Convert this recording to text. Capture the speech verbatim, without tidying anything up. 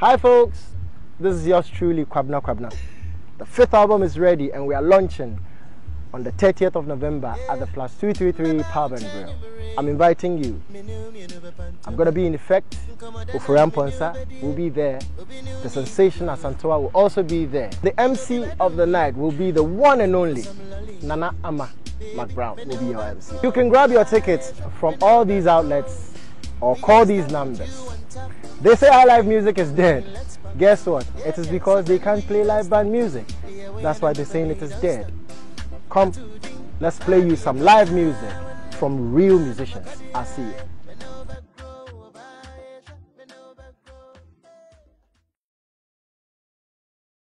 Hi folks, this is yours truly, Kwabena Kwabena. The fifth album is ready and we are launching on the thirtieth of November at the Plus two three three Pub and Grill. I'm inviting you. I'm going to be in effect. Ufuram Ponsa will be there. The sensation Asantoa will also be there. The M C of the night will be the one and only Nana Ama McBrown will be your M C. You can grab your tickets from all these outlets or call these numbers. They say our live music is dead. Guess what? It is because they can't play live band music. That's why they're saying it is dead. Come, let's play you some live music from real musicians. I'll see you.